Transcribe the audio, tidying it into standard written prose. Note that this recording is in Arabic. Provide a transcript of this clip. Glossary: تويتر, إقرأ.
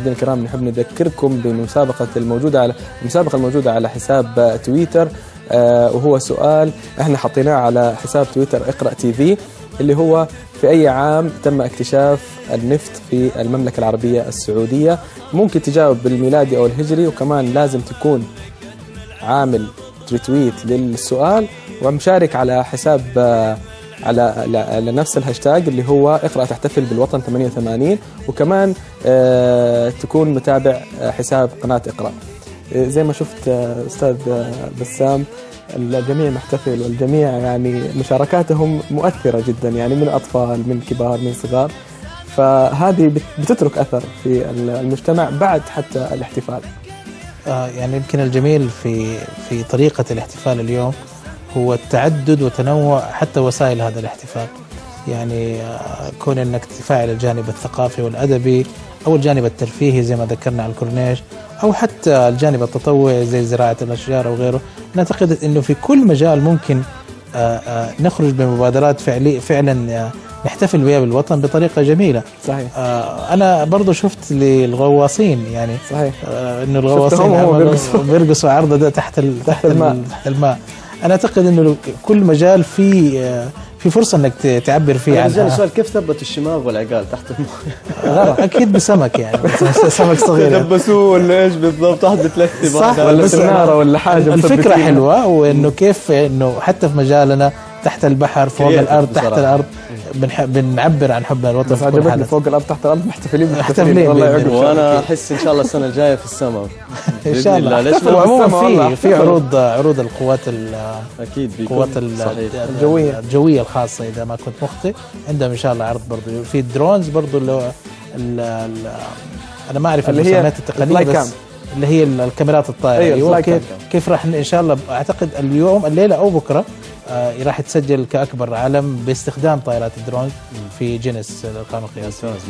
مشاهدينا الكرام، نحب نذكركم بالمسابقة الموجودة على حساب تويتر، وهو سؤال احنا حطيناه على حساب تويتر اقرأ تي في، اللي هو في أي عام تم اكتشاف النفط في المملكة العربية السعودية. ممكن تجاوب بالميلادي أو الهجري، وكمان لازم تكون عامل ريتويت للسؤال ومشارك على حساب على نفس الهاشتاج اللي هو اقرأ تحتفل بالوطن 88، وكمان تكون متابع حساب قناة اقرأ. زي ما شفت أستاذ بسام، الجميع محتفل والجميع يعني مشاركاتهم مؤثرة جدا، يعني من أطفال من كبار من صغار، فهذه بتترك أثر في المجتمع بعد حتى الاحتفال. يعني يمكن الجميل في طريقة الاحتفال اليوم هو التعدد وتنوع حتى وسائل هذا الاحتفال، يعني كون أنك تفاعل الجانب الثقافي والأدبي أو الجانب الترفيهي زي ما ذكرنا على الكورنيش، أو حتى الجانب التطوعي زي زراعة الأشجار وغيره. نعتقد أنه في كل مجال ممكن نخرج بمبادرات فعلا نحتفل بها بالوطن بطريقة جميلة. صحيح. أنا برضو شفت للغواصين، يعني صحيح أنه الغواصين بيرقصوا عرضة ده تحت الماء. أنا أعتقد أنه كل مجال في فرصة أنك تعبر فيها. أنا السؤال، كيف ثبتوا الشماغ والعقال تحت الماء؟ أكيد بسمك، يعني سمك صغير يلبسوه ولا إيش بالضبط، تحت بتلثي ولا سنارة ولا حاجة. الفكرة حلوة، وأنه كيف أنه حتى في مجالنا تحت البحر فوق الأرض تحت الأرض بنعبر عن حبنا الوطن. بس عجبتني فوق الأرض تحت الأرض محتفلين والله يعقب. وأنا أحس إن شاء الله السنة الجاية في السماء إن شاء الله. وعموما في عروض القوات الجوية الخاصة، إذا ما كنت مخطئ، عندهم إن شاء الله عرض برضو في الدرونز برضو، أنا ما أعرف المسميات التقنية بس اللي هي الكاميرات الطائرة. أيوة، كيف راح إن شاء الله، أعتقد اليوم الليلة أو بكرة راح تسجل كأكبر عالم باستخدام طائرات الدرون في جنس القانون القياسي.